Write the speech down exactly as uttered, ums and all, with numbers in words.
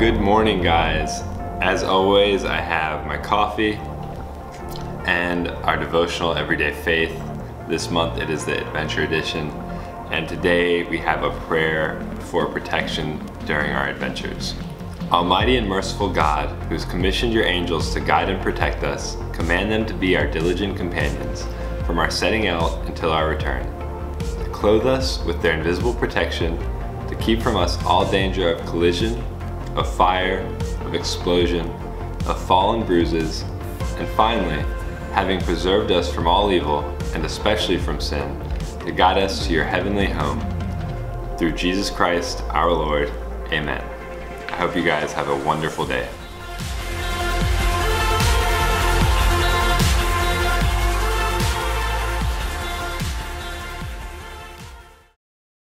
Good morning, guys. As always, I have my coffee and our devotional Everyday Faith. This month it is the Adventure Edition, and today we have a prayer for protection during our adventures. Almighty and merciful God, who has commissioned your angels to guide and protect us, command them to be our diligent companions from our setting out until our return, to clothe us with their invisible protection, to keep from us all danger of collision, of fire, of explosion, of fall and bruises, and finally, having preserved us from all evil, and especially from sin, to guide us to your heavenly home. Through Jesus Christ, our Lord, amen. I hope you guys have a wonderful day.